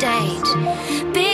stage.